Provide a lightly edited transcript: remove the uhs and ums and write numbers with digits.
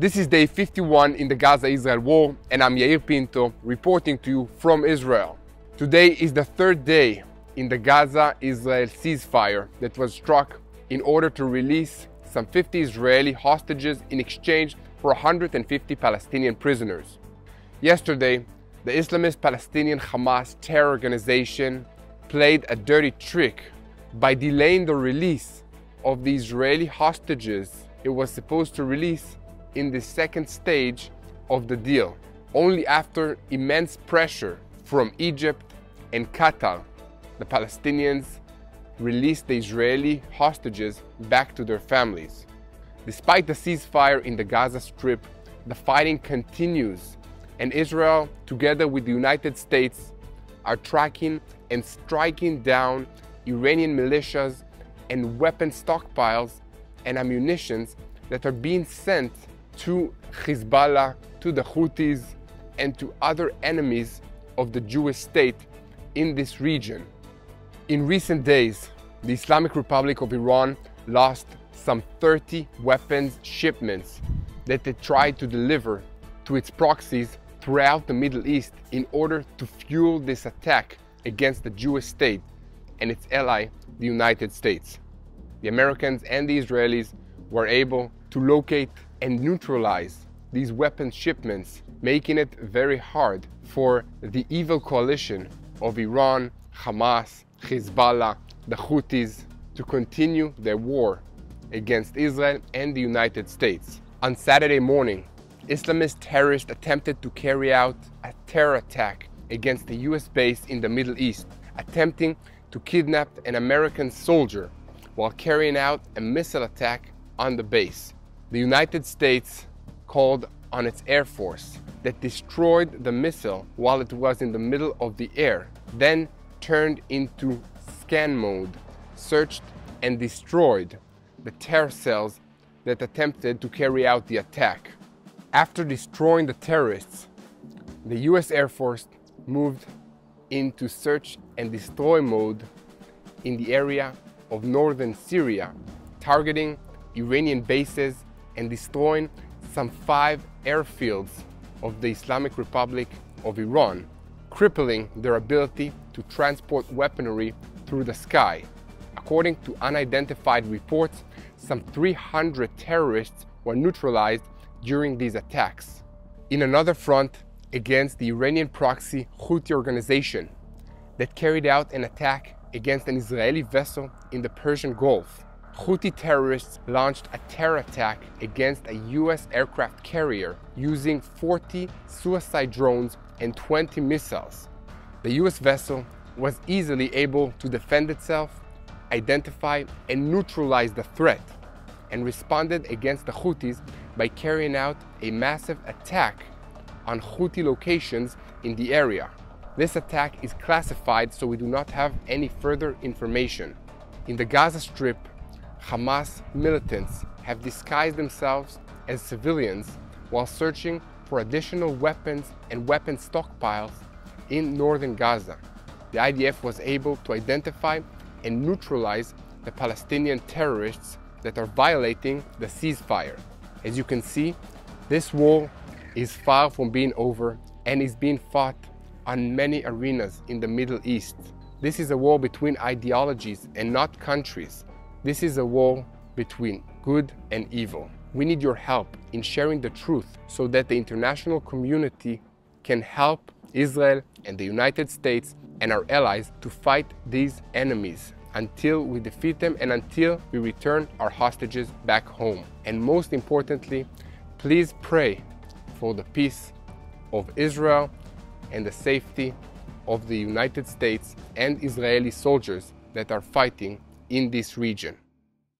This is day 51 in the Gaza-Israel war, and I'm Yair Pinto reporting to you from Israel. Today is the third day in the Gaza-Israel ceasefire that was struck in order to release some 50 Israeli hostages in exchange for 150 Palestinian prisoners. Yesterday, the Islamist Palestinian Hamas terror organization played a dirty trick by delaying the release of the Israeli hostages it was supposed to release in the second stage of the deal, only after immense pressure from Egypt and Qatar. The Palestinians released the Israeli hostages back to their families. Despite the ceasefire in the Gaza Strip, the fighting continues, and Israel, together with the United States, are tracking and striking down Iranian militias and weapon stockpiles and ammunition that are being sent to Hezbollah, to the Houthis, and to other enemies of the Jewish state in this region. In recent days, the Islamic Republic of Iran lost some 30 weapons shipments that they tried to deliver to its proxies throughout the Middle East in order to fuel this attack against the Jewish state and its ally, the United States. The Americans and the Israelis were able to locate and neutralize these weapons shipments, making it very hard for the evil coalition of Iran, Hamas, Hezbollah, the Houthis to continue their war against Israel and the United States. On Saturday morning, Islamist terrorists attempted to carry out a terror attack against a US base in the Middle East, attempting to kidnap an American soldier while carrying out a missile attack on the base. The United States called on its Air Force that destroyed the missile while it was in the middle of the air, then turned into scan mode, searched and destroyed the terror cells that attempted to carry out the attack. After destroying the terrorists, the US Air Force moved into search and destroy mode in the area of northern Syria, targeting Iranian bases and destroying some 5 airfields of the Islamic Republic of Iran, crippling their ability to transport weaponry through the sky. According to unidentified reports, some 300 terrorists were neutralized during these attacks. In another front, against the Iranian proxy Houthi organization that carried out an attack against an Israeli vessel in the Persian Gulf, Houthi terrorists launched a terror attack against a US aircraft carrier using 40 suicide drones and 20 missiles. The US vessel was easily able to defend itself, identify and neutralize the threat, and responded against the Houthis by carrying out a massive attack on Houthi locations in the area. This attack is classified, so we do not have any further information. In the Gaza Strip, Hamas militants have disguised themselves as civilians while searching for additional weapons and weapon stockpiles in northern Gaza. The IDF was able to identify and neutralize the Palestinian terrorists that are violating the ceasefire. As you can see, this war is far from being over and is being fought on many arenas in the Middle East. This is a war between ideologies and not countries. This is a war between good and evil. We need your help in sharing the truth so that the international community can help Israel and the United States and our allies to fight these enemies until we defeat them and until we return our hostages back home. And most importantly, please pray for the peace of Israel and the safety of the United States and Israeli soldiers that are fighting in this region.